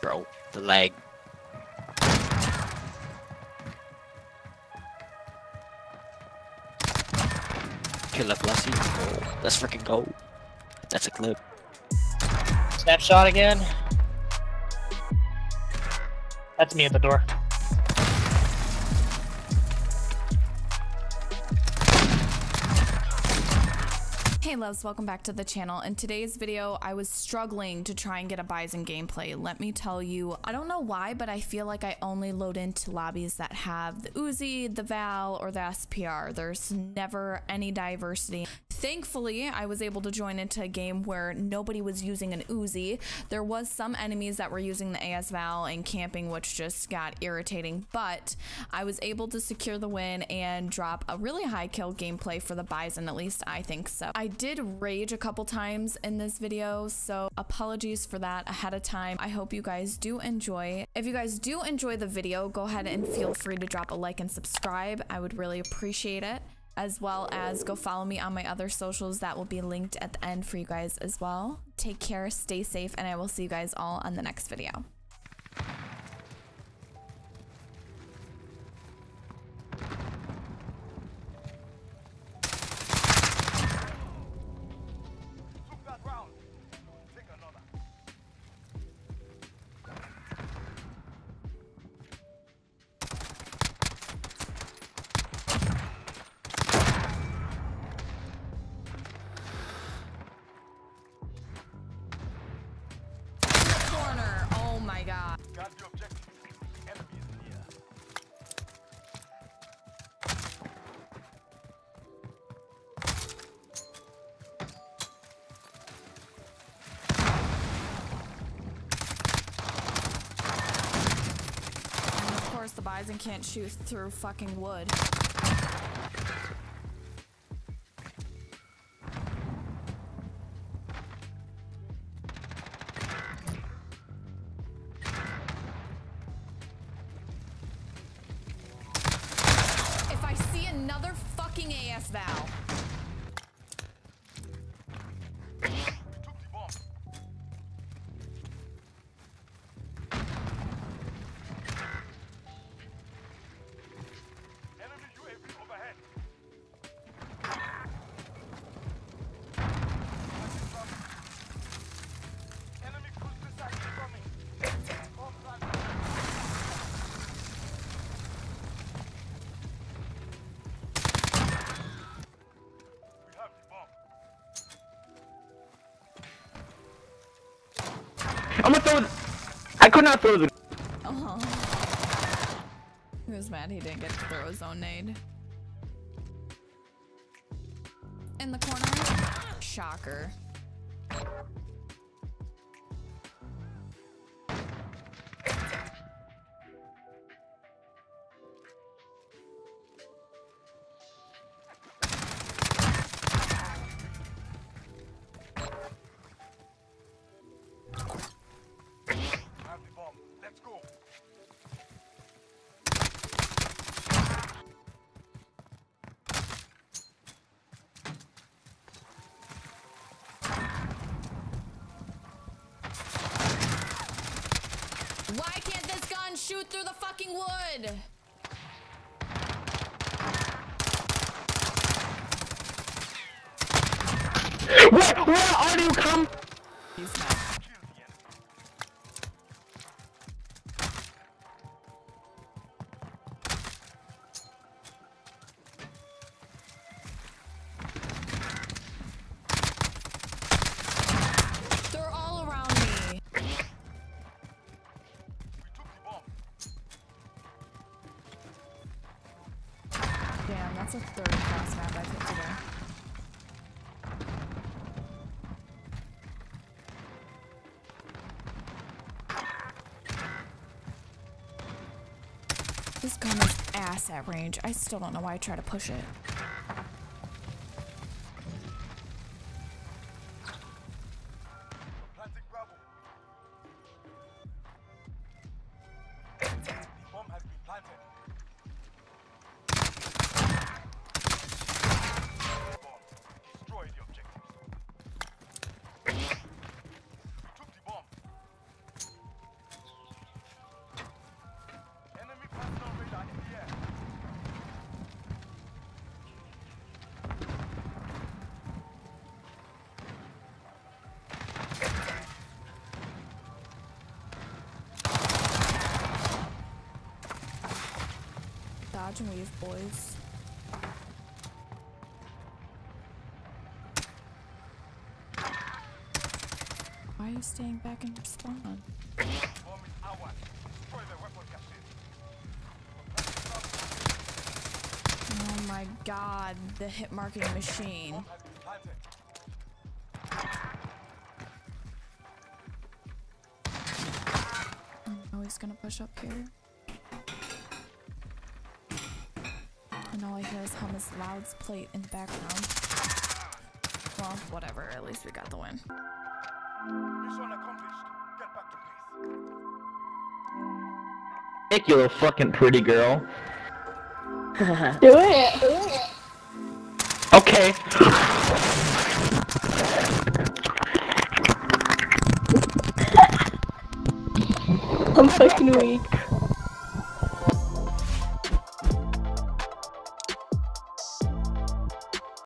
Bro, the lag. Kill a blessing. Oh, let's freaking go. That's a clip. Snapshot again. That's me at the door. Hey loves, welcome back to the channel. In today's video, I was struggling to try and get a Bizon gameplay. Let me tell you, I don't know why, but I feel like I only load into lobbies that have the Uzi, the Val, or the SPR. There's never any diversity. Thankfully, I was able to join into a game where nobody was using an Uzi. There was some enemies that were using the AS Val and camping, which just got irritating, but I was able to secure the win and drop a really high kill gameplay for the Bizon, at least I think so. I did rage a couple times in this video, so apologies for that ahead of time. I hope you guys do enjoy. If you guys do enjoy the video, go ahead and feel free to drop a like and subscribe. I would really appreciate it. As well as go follow me on my other socials that will be linked at the end for you guys as well. Take care, stay safe, and I will see you guys all on the next video. Got the objective. Enemy is near. And of course the Bizon can't shoot through fucking wood. Another fucking AS Val. I'm gonna throw the... I could not throw the... Oh. He was mad he didn't get to throw his own nade. In the corner. Shocker. Why can't this gun shoot through the fucking wood? What? Where are you come? He's not. Damn, that's a third class map I put today. This gun is ass at range. I still don't know why I try to push it. dodge and weave, boys. Why are you staying back and respawn? Oh my god, the hit marking machine. Oh, he's gonna push up here. And all I hear is Hummus Loud's plate in the background. Well, whatever, at least we got the win. Mission accomplished. Get back to base. Nick, you little fucking pretty girl. Do it. Do it. Okay. I'm fucking weak.